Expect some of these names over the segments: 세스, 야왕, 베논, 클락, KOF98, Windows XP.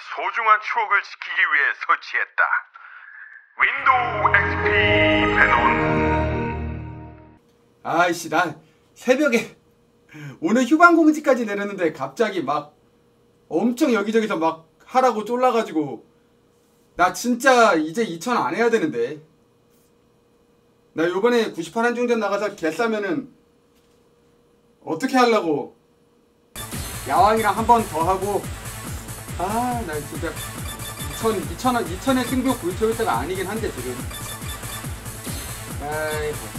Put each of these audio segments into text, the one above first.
소중한 추억을 지키기 위해 설치했다. 윈도우 XP 베논. 아이씨, 난 새벽에 오늘 휴방공지까지 내렸는데 갑자기 막 엄청 여기저기서 막 하라고 쫄라가지고 나 진짜 이제 2천 안 해야 되는데. 나 요번에 98 한중전 나가서 개 싸면은 어떻게 하려고 야왕이랑 한 번 더 하고. 아, 나 진짜 2000의 승부 불태울 때가 아니긴 한데 지금. 아이, 거참.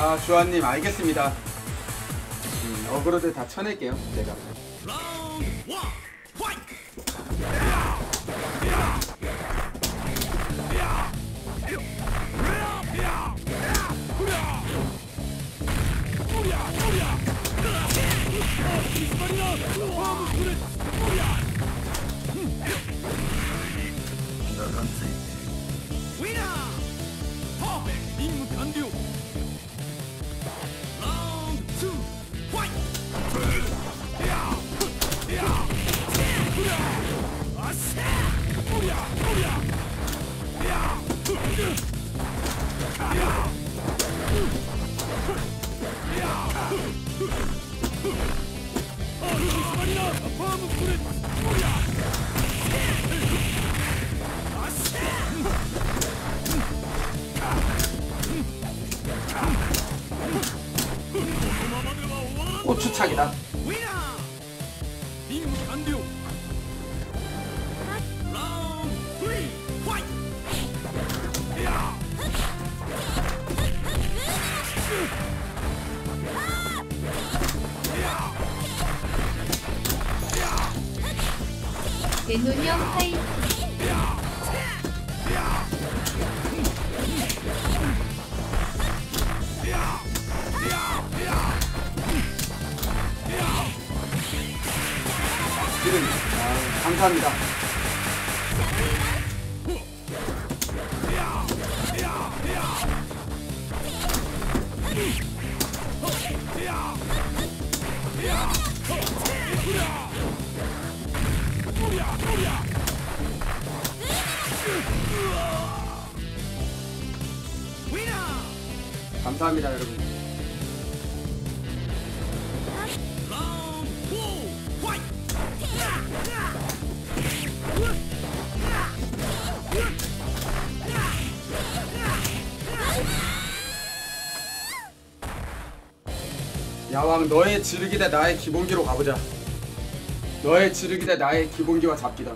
아, 주아님 알겠습니다. 어그로들 다 쳐낼게요. 제가 고추착이다. 베논형 파이팅. 아, 감사합니다. 감사합니다, 여러분. 야왕, 너의 지르기 대 나의 기본기로 가보자. 너의 지르기 대 나의 기본기와 잡기다.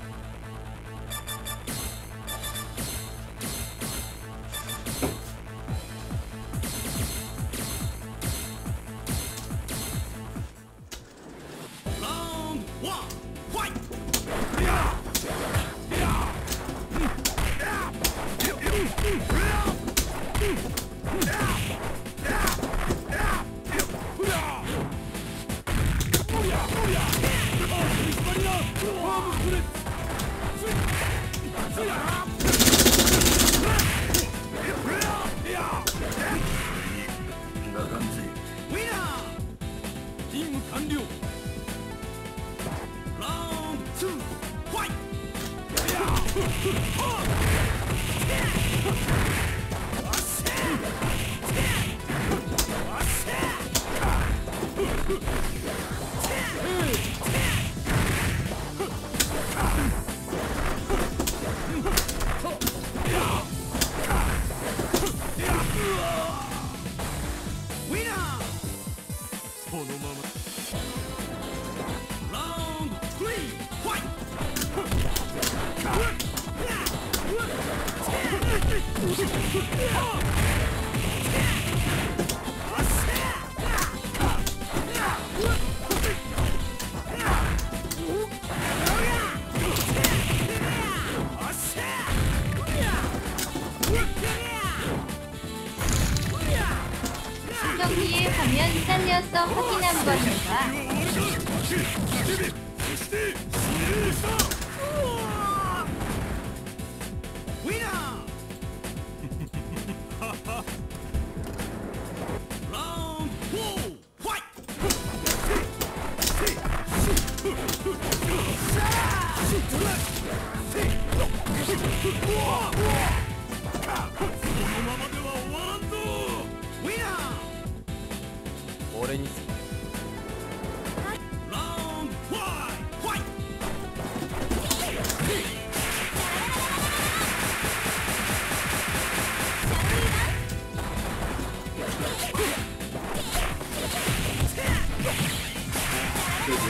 뒤에 가면 잘렸어 확인한 거니까.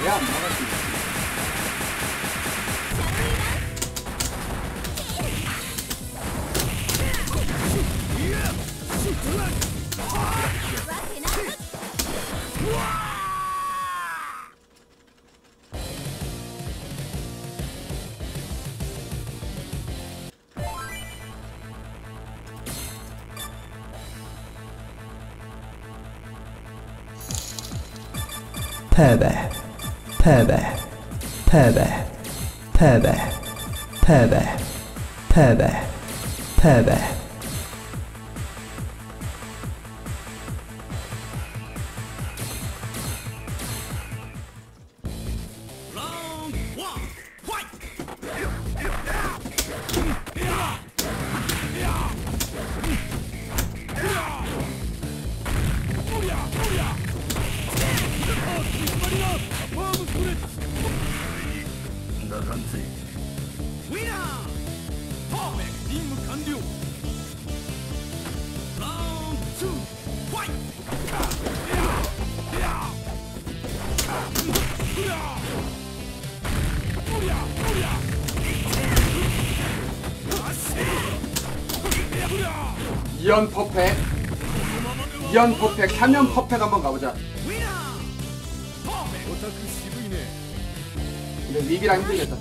야, 패배 패배 패배 패배 패배 패배 패배 이연 퍼펙, 이연 퍼펙, 3연 퍼펙 한번 가보자. 근데 위기랑 힘들겠다.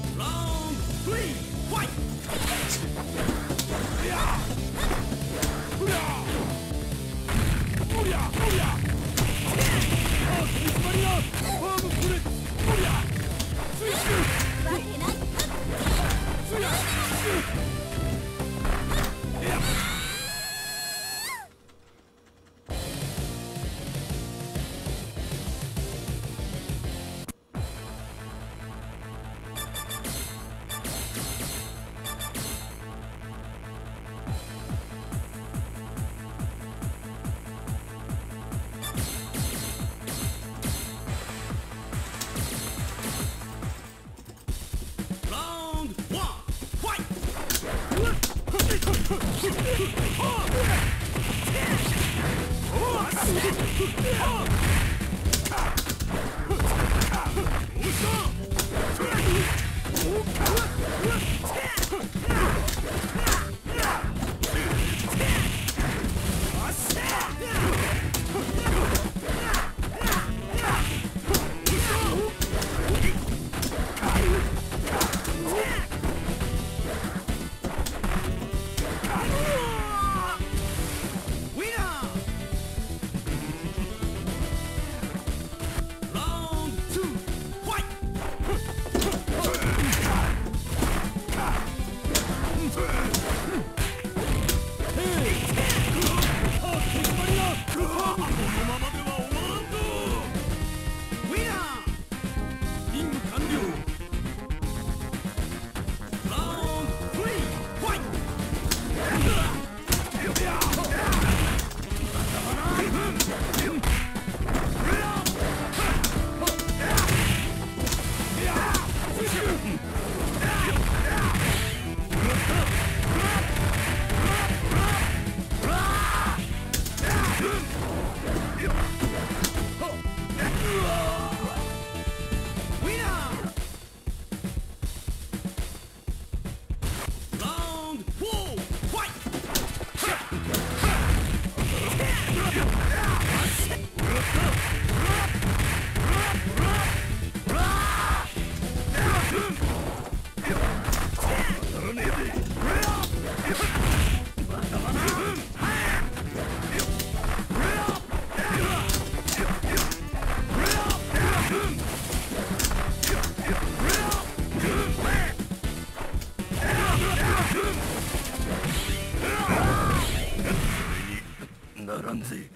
그런지.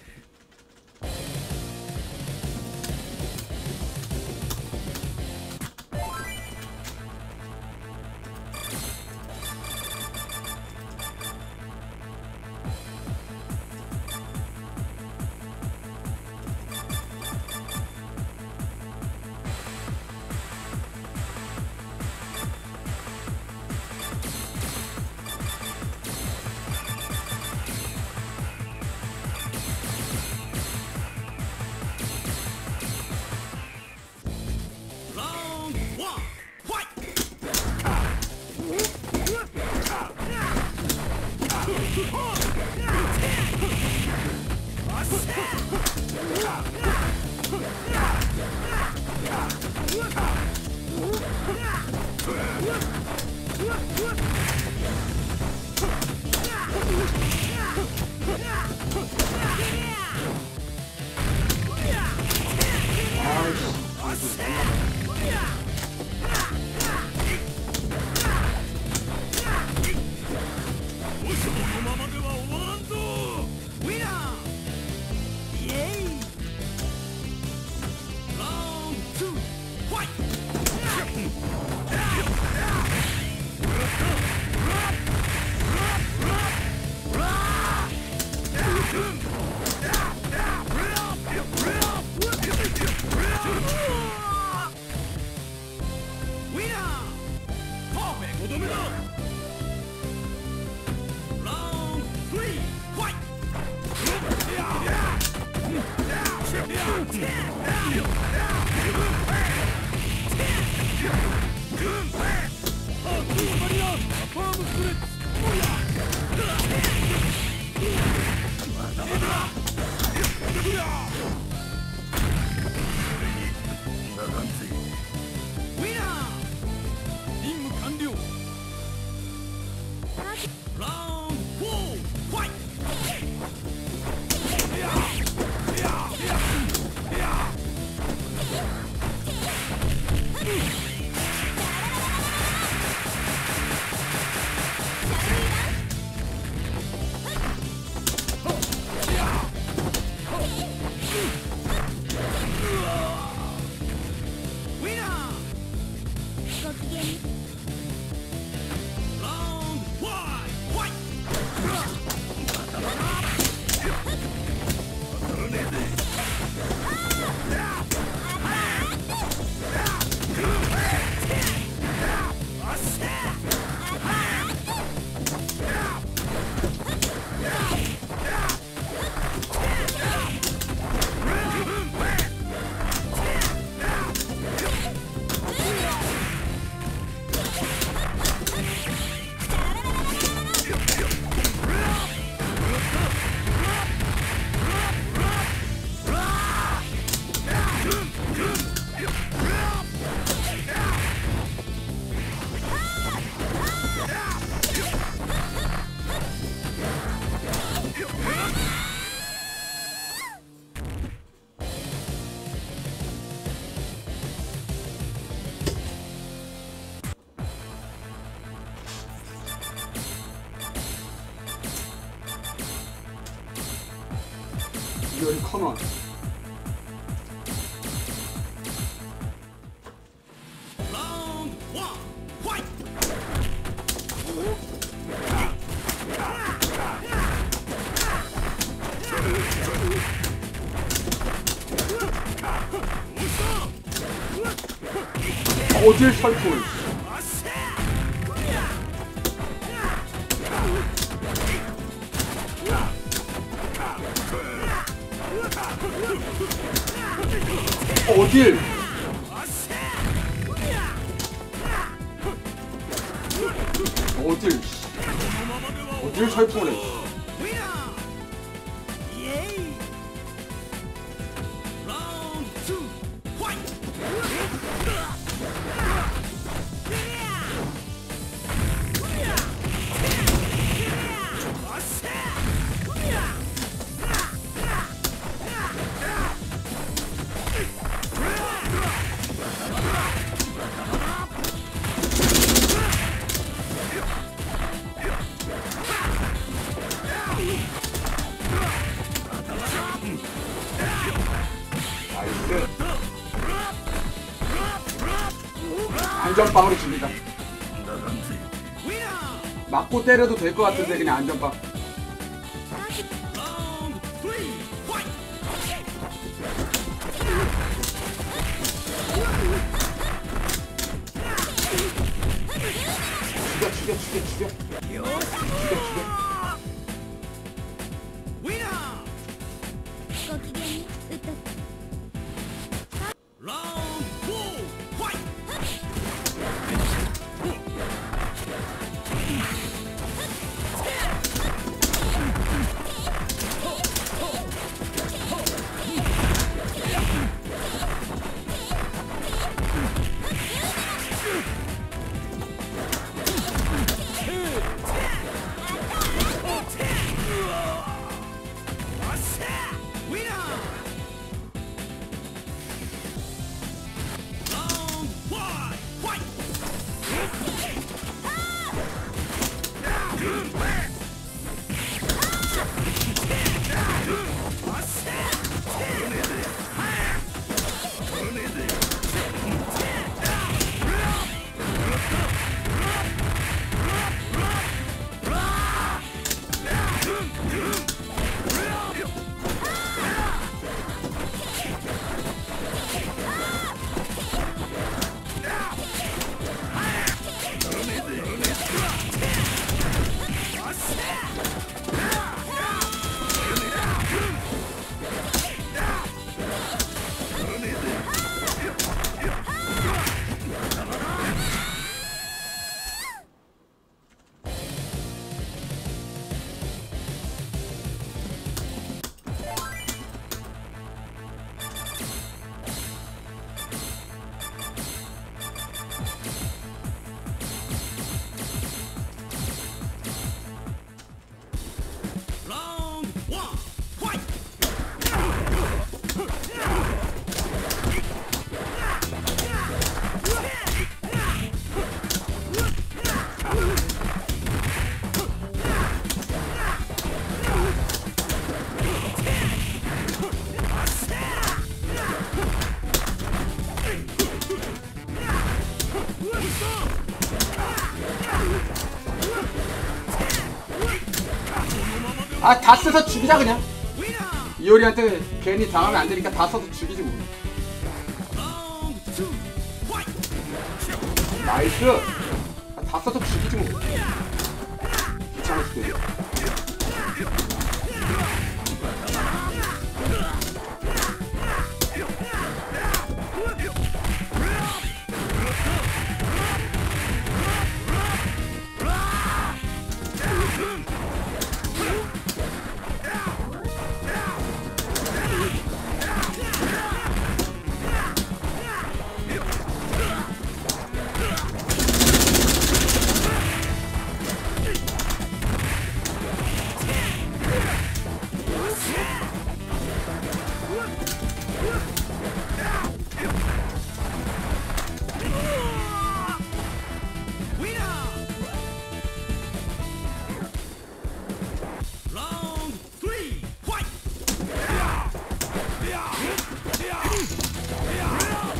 어딜 살고 있어. 어딜? 어딜? 어딜 살고 있어. 나이스. 안전빵으로 칩니다. 맞고 때려도 될 것 같은데 그냥 안전빵. 죽여 죽여 죽여 죽여 죽여 죽여. 아, 다 써서 죽이자 그냥. 이효리한테 괜히 당하면 안 되니까 다 써서 죽이지 뭐. 나이스. 아, 다 써서 죽이지 뭐. 귀찮았을 때.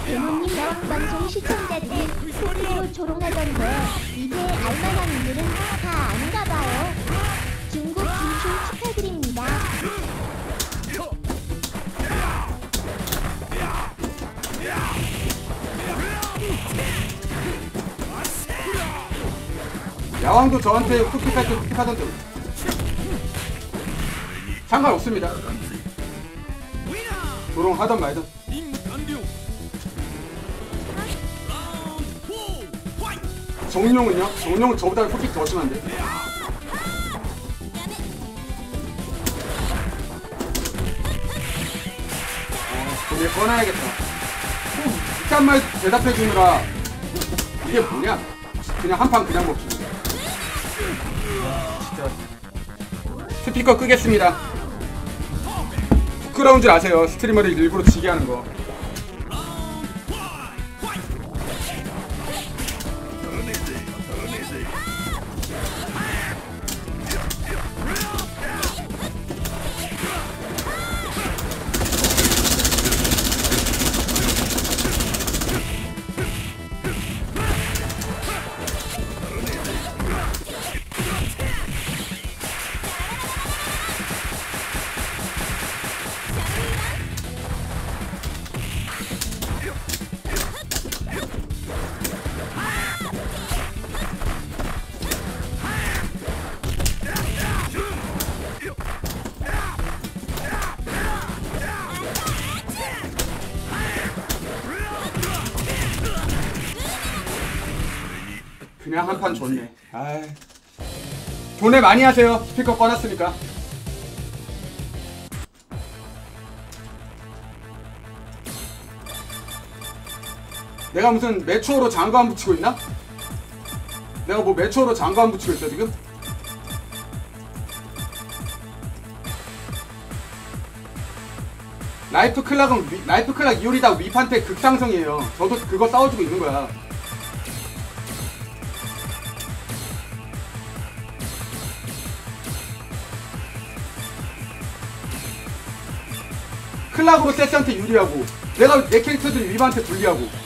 베논님 야왕방송 시청자들이 소리로 조롱하던데 이제 알만한 분들은 다 아는가봐요. 중국 진출 축하드립니다. 야왕도 저한테 쿡킥하던데 상관없습니다. 조롱하던 말던. 정룡은요? 정룡은 저보다 솔직히 더 심한데? 고개 꺼내야겠다. 이딴 말 대답해주느라 이게 뭐냐? 그냥 한판 그냥 먹기. 진짜 스피커 끄겠습니다. 부끄러운 줄 아세요? 스트리머를 일부러 지게 하는 거. 그냥 한판 좋네. 아이. 돈에 많이 하세요. 스피커 꺼놨으니까. 내가 무슨 매초로 장구 안 붙이고 있나? 내가 뭐 매초로 장구 안 붙이고 있어 지금? 라이프 클락은 라이프 클락 이효리다 위판테 극상성이에요. 저도 그거 싸워주고 있는 거야. 클락으로 세스한테 유리하고 내가 내 캐릭터들 위반한테 불리하고.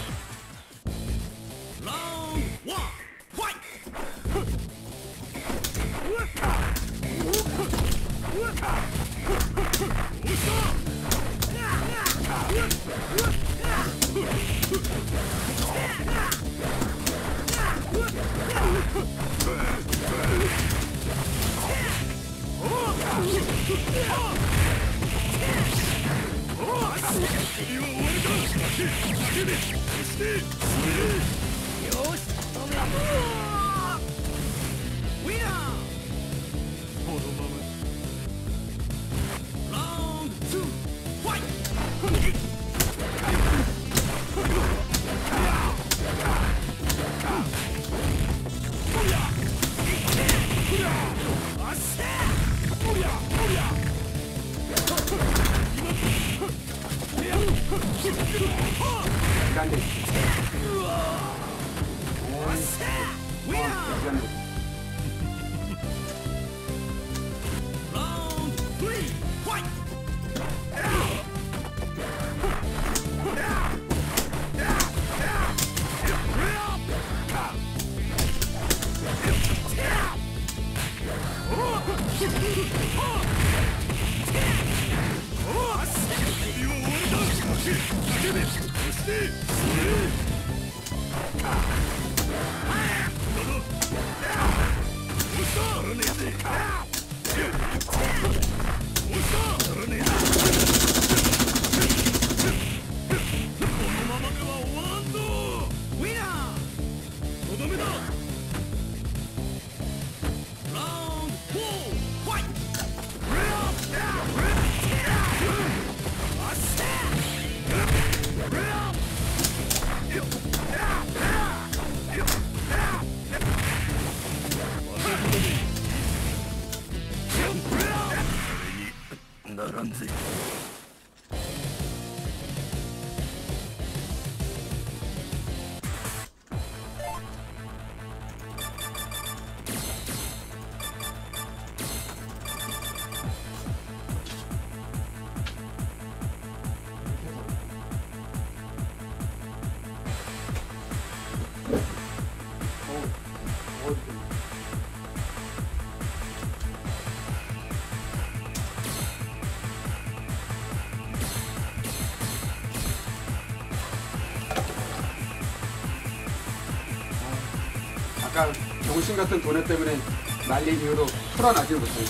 같은 돈에 때문에 날린 이유로 풀어나질 못해요.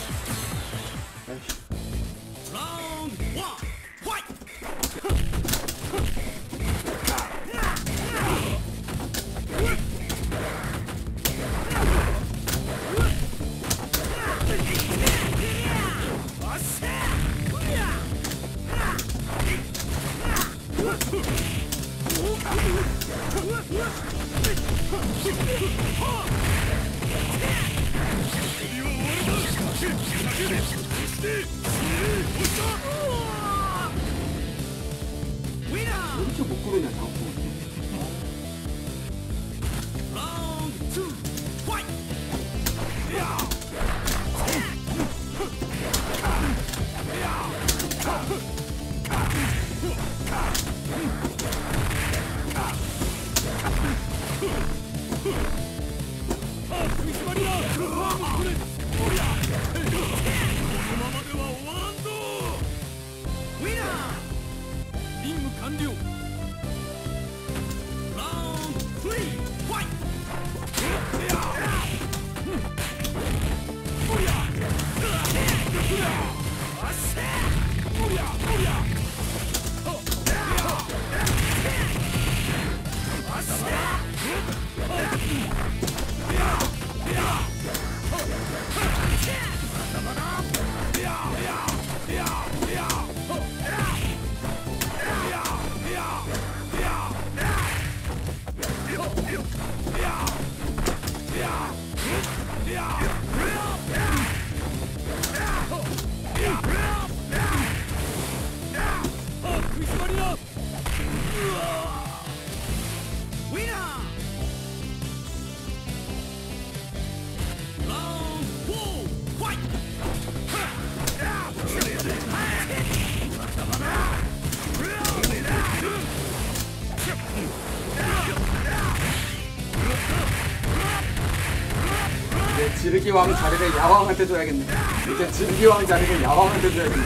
지르기왕 자리를 야왕한테 줘야겠네. 이제 지르기왕 자리를 야왕한테 줘야겠네.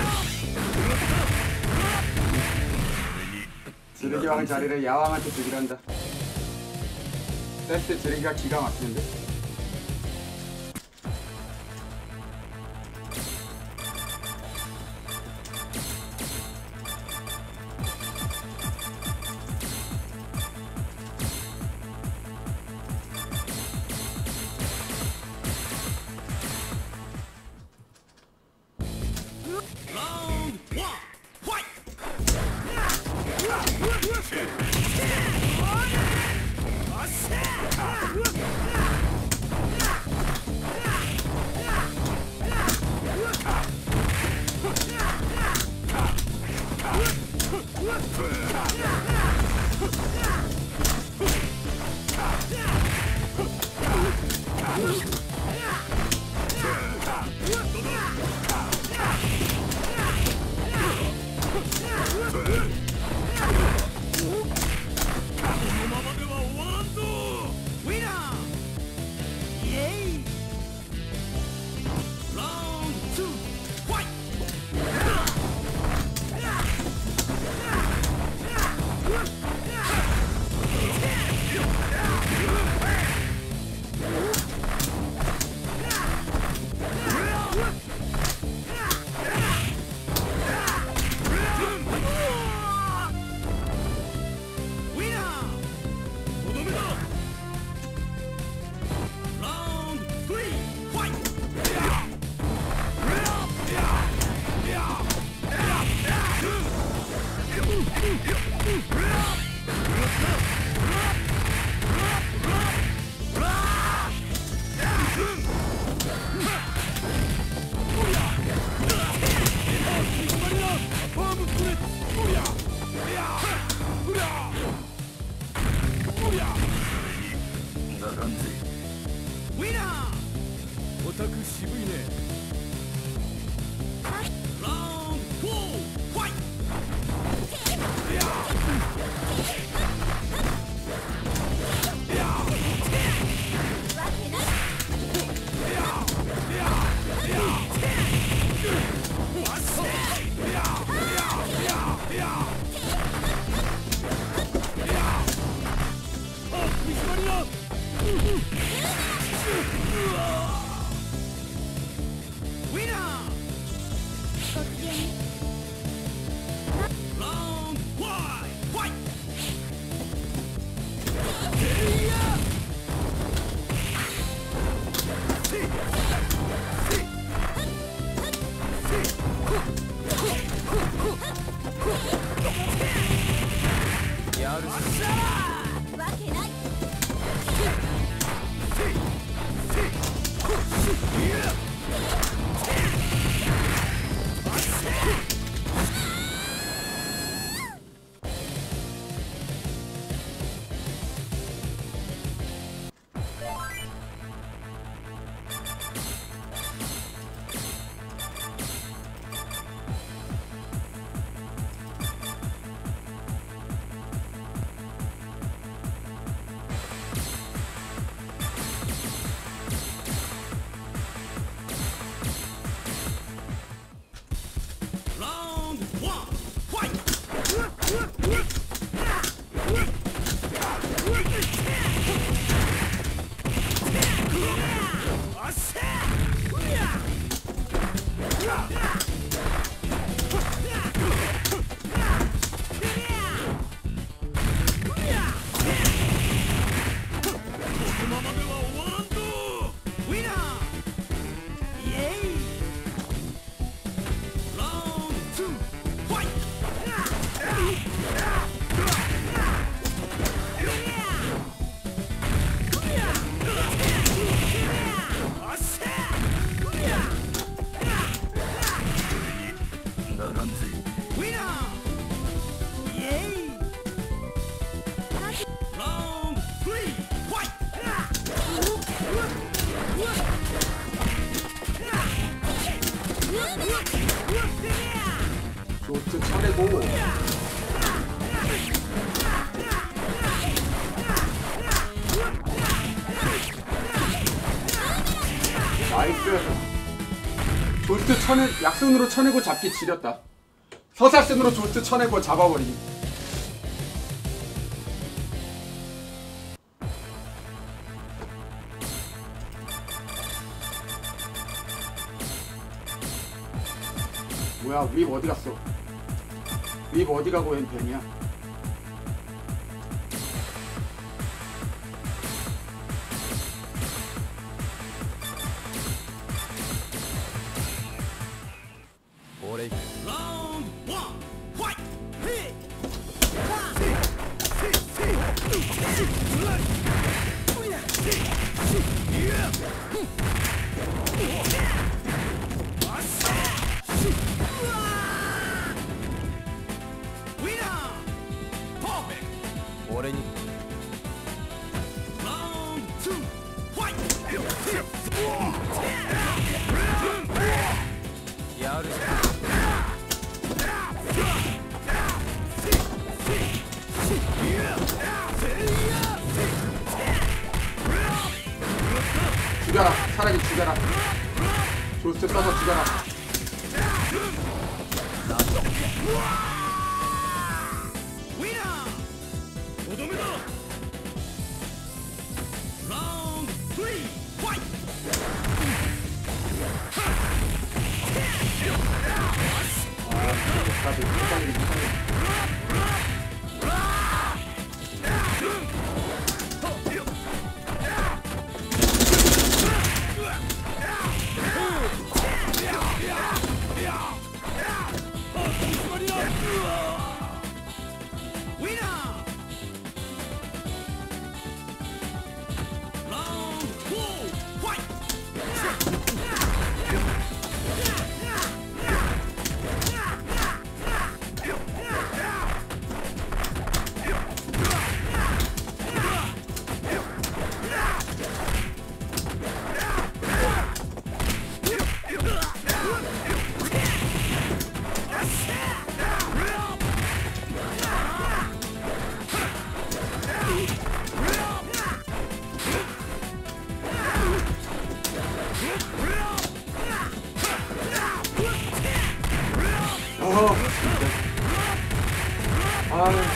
지르기왕 자리를 야왕한테 주기로 한다. 세스 지르기가 기가 막히는데. 졸트 쳐내, 약손으로 쳐내고 잡기 지렸다. 서사순으로 졸트 쳐내고 잡아버리기. 뭐야, 립 어디 갔어? 립 어디 가고 뱀이야? 죽여라, 사람이 죽여라. 졸스 써서 죽여라.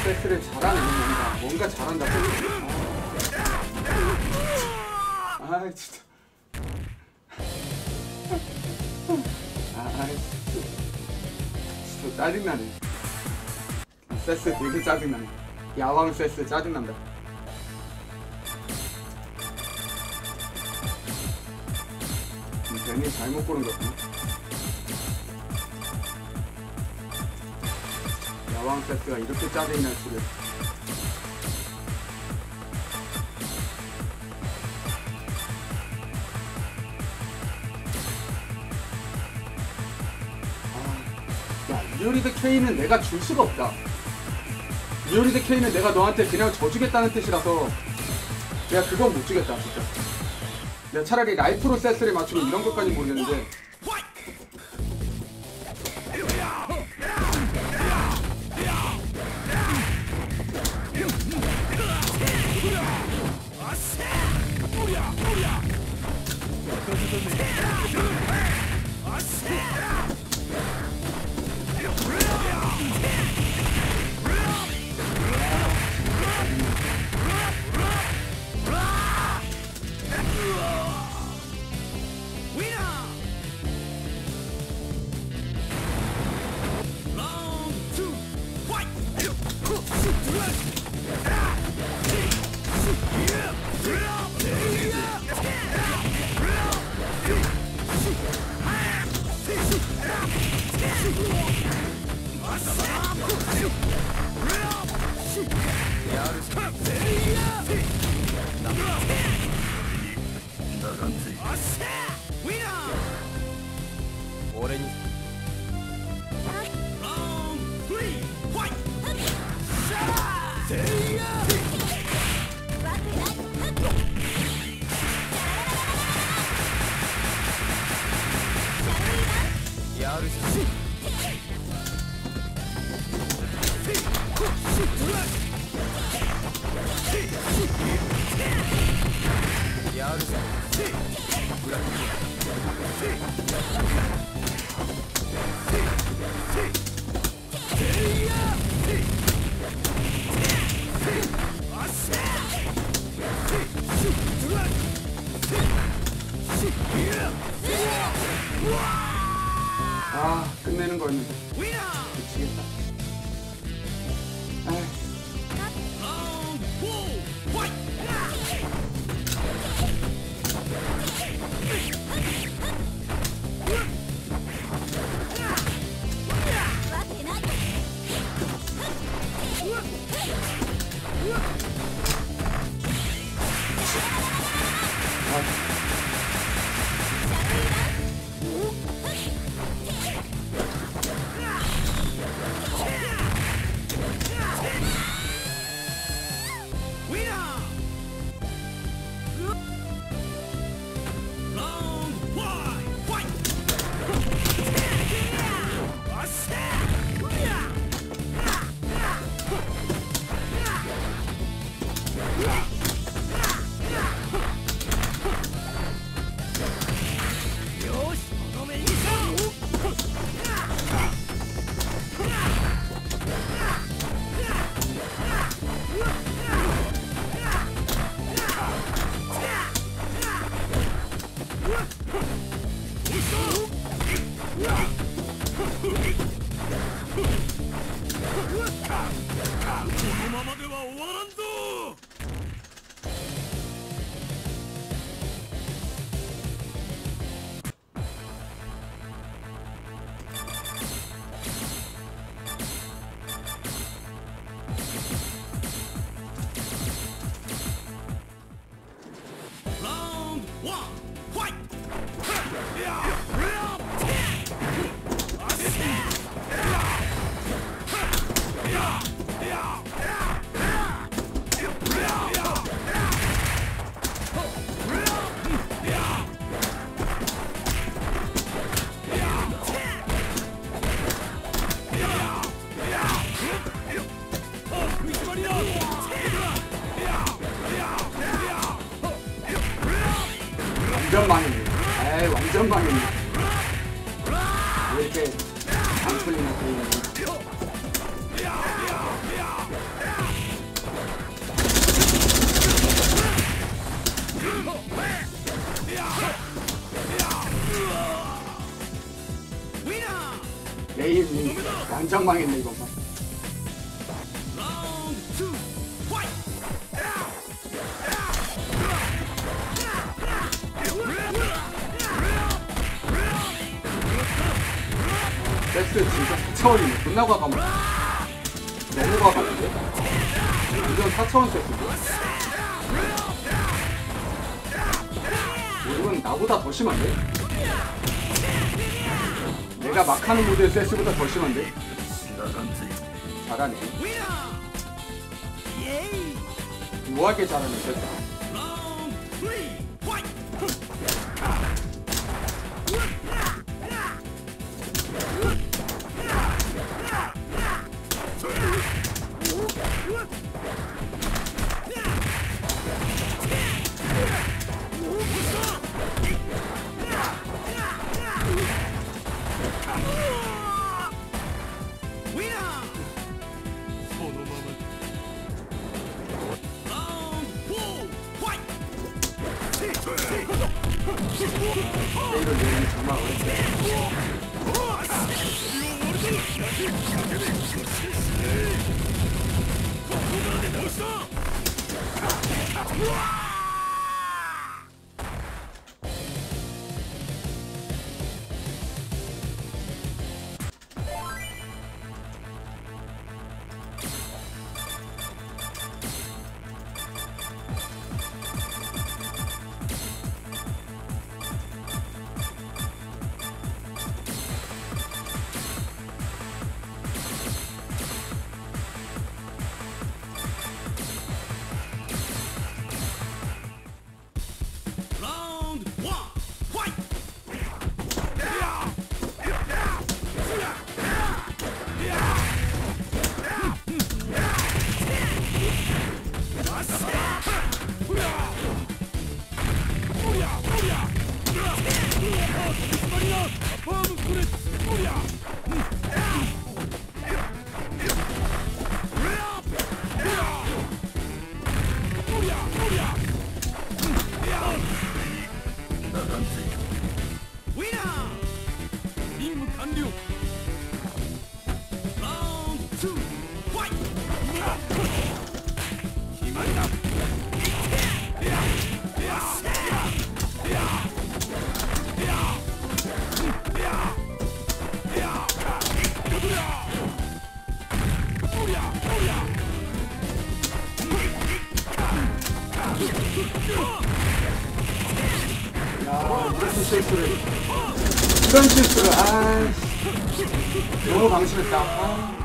세스를 잘하는 놈이다. 뭔가 잘한다. 아 진짜. 아 진짜 짜증나네. 세스 되게 짜증나네. 야왕 세스 짜증난다. 괜히 잘못 보는 것 같네. 야왕 세스가 이렇게 짜증이 날 줄이야. 아, 야, 리오리드 K는 내가 줄 수가 없다. 리오리드 K는 내가 너한테 그냥 져주겠다는 뜻이라서 내가 그건 못 주겠다 진짜. 내가 차라리 라이프로 세스를 맞추고 이런 것까지 모르겠는데 야르 아, 끝내는 거였는데. 미치겠다. 아휴. 완전 망했네. 에이, 완전 망했네. 왜 이렇게 안 풀리나 보이네. 레이님 완전 망했네 이거. 세스 진짜 4차원이네. 존나 과감하네. 너무 과감한데? 완전 4차원 세스인데? 이건 나보다 더 심한데? 내가 막 하는 모드의 세스보다 더 심한데? 잘하네. 우아하게 잘하네 세스. 이런 실수를 너무 방심했다.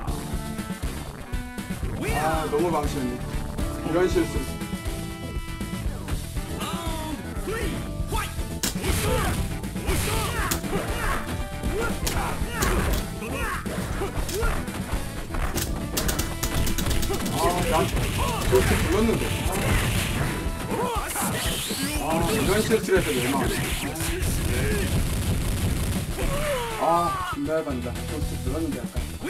너무 방심했네. 이런 실수. 난 그렇게 불렀는데. 이런 실수를 해서 멸망하네. 진짜 반다. 좀 들었는데 약간. 진짜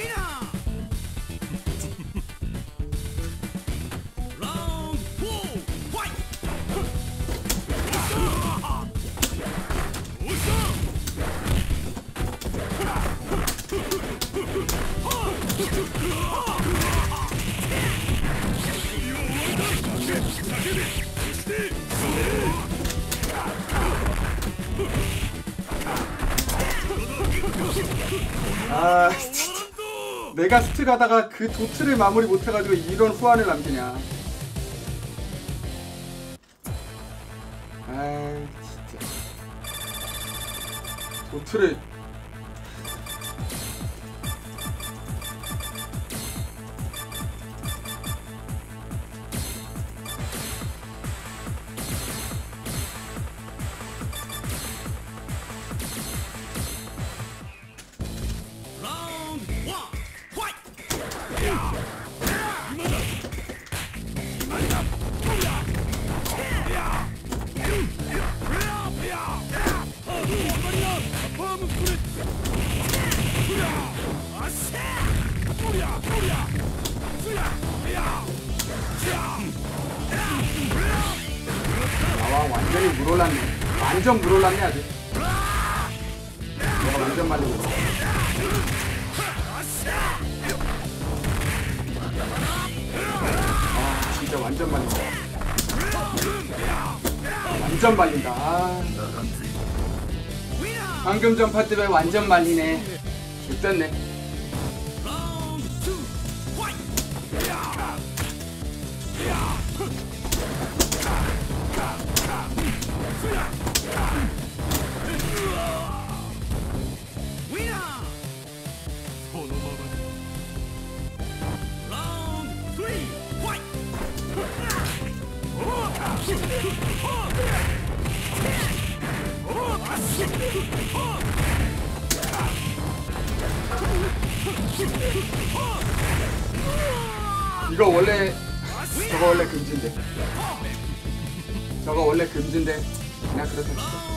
내가 스트 가다가 그 도트를 마무리 못해가지고 이런 후환을 남기냐. 진짜 도트를 완전히 물올랐네. 완전 물올랐네 아주. 내가 완전 맞은 거. 진짜 완전 맞은 거. 완전 말린다. 방금 전파 때문에 완전 말리네. 됐네. 이거 원래 저거 원래 금지인데 그냥 그렇게 했어.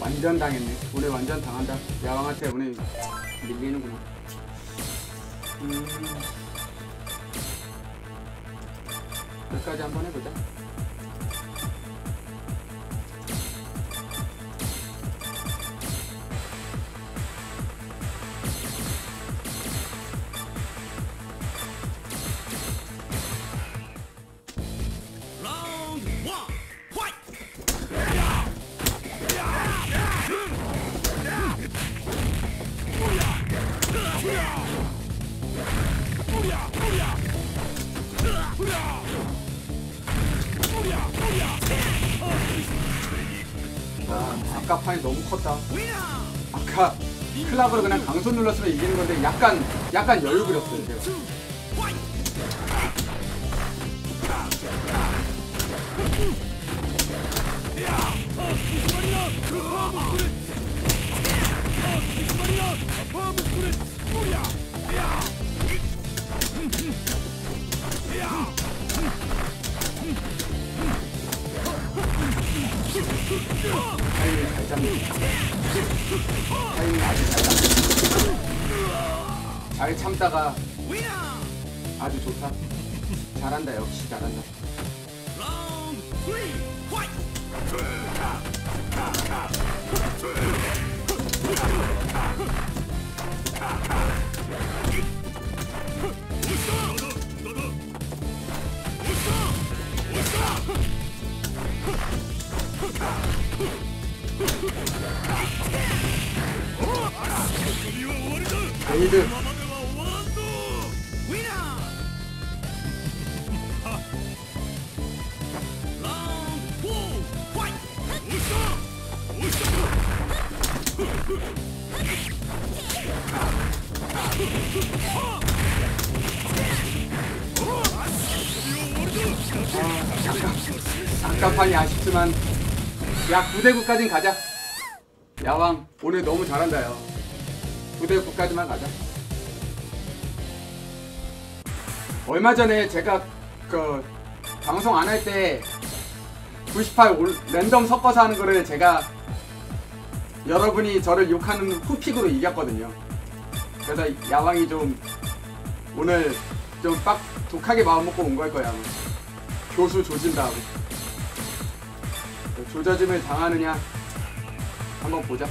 완전 당했네. 오늘 완전 당한다. 야왕한테 오늘 밀리는구나. 끝까지 한번 해보자. 아까 판이 너무 컸다. 아까 클락으로 그냥 강손 눌렀으면 이기는 건데 약간 여유 부렸어요. 타이밍 잘 잡네. 타이밍 아주 잘 잡네. 잘 참다가 아주 좋다. 잘한다. 역시 잘한다. 레이드 잠깐만이 아쉽지만 야 9대9까진 가자. 야왕 오늘 너무 잘한다. 요 9대9까지만 가자. 얼마 전에 제가 그 방송 안 할 때 98 랜덤 섞어서 하는 거를 제가 여러분이 저를 욕하는 후픽으로 이겼거든요. 그래서 야왕이 좀 오늘 좀 빡 독하게 마음먹고 온 걸 거야. 교수 조진다 하고. 조저짐을 당하느냐 한번 보자.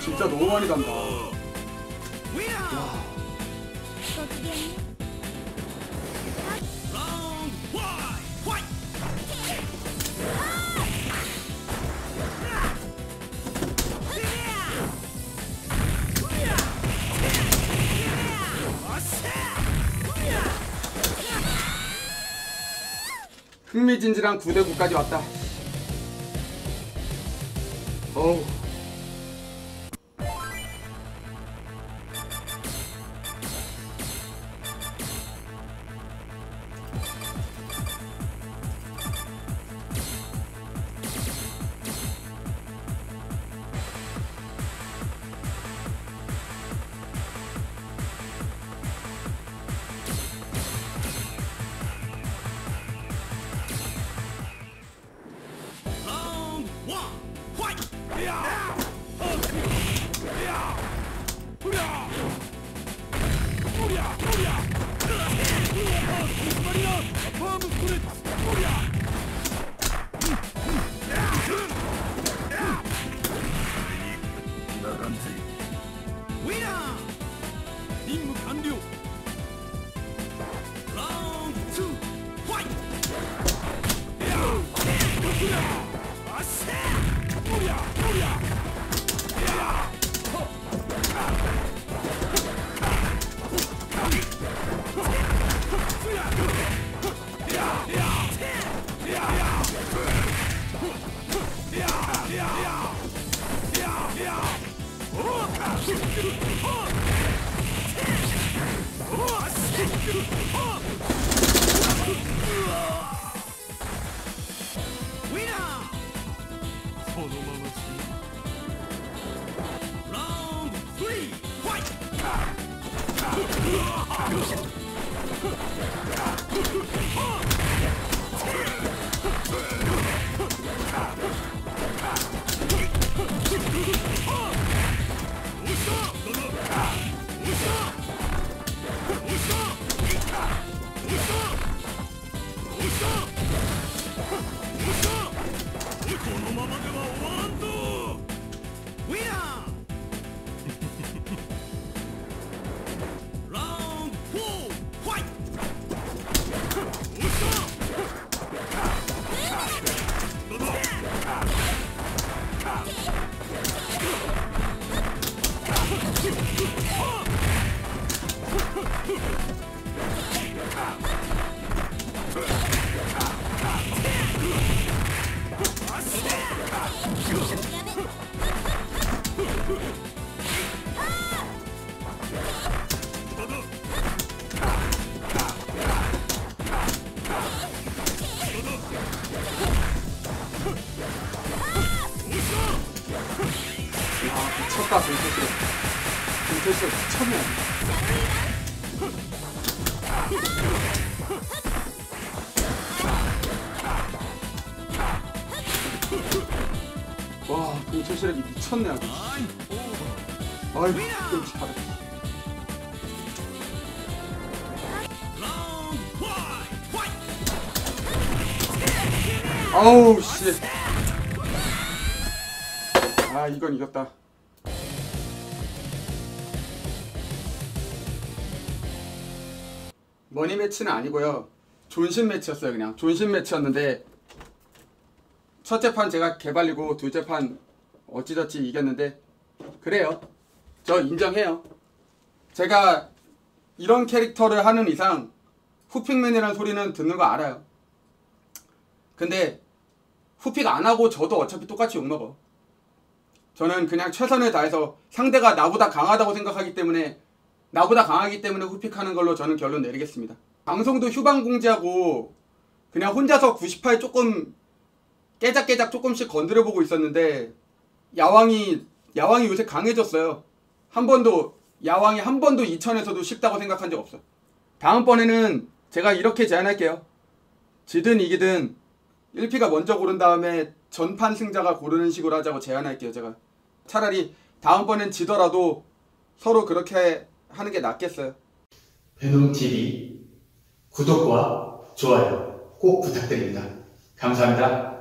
진짜 너무 많이 간다. 와. 흥미진진한 9대9까지 왔다. 어우. 미쳤네 아주. 아이고 역시 잘했어. 아우 씨. 아 이건 이겼다. 머니 매치는 아니고요, 존심 매치였어요. 그냥 존심 매치였는데 첫째 판 제가 개발리고 둘째 판 어찌저찌 이겼는데, 그래요. 저 인정해요. 제가 이런 캐릭터를 하는 이상 후픽맨이라는 소리는 듣는 거 알아요. 근데 후픽 안 하고 저도 어차피 똑같이 욕먹어. 저는 그냥 최선을 다해서 상대가 나보다 강하다고 생각하기 때문에, 나보다 강하기 때문에 후픽하는 걸로 저는 결론 내리겠습니다. 방송도 휴방 공지하고 그냥 혼자서 98 조금 깨작깨작 조금씩 건드려보고 있었는데, 야왕이 요새 강해졌어요. 야왕이 한 번도 2000에서도 쉽다고 생각한 적 없어. 다음번에는 제가 이렇게 제안할게요. 지든 이기든 1피가 먼저 고른 다음에 전판 승자가 고르는 식으로 하자고 제안할게요. 제가 차라리 다음번엔 지더라도 서로 그렇게 하는 게 낫겠어요. 베논TV 구독과 좋아요 꼭 부탁드립니다. 감사합니다.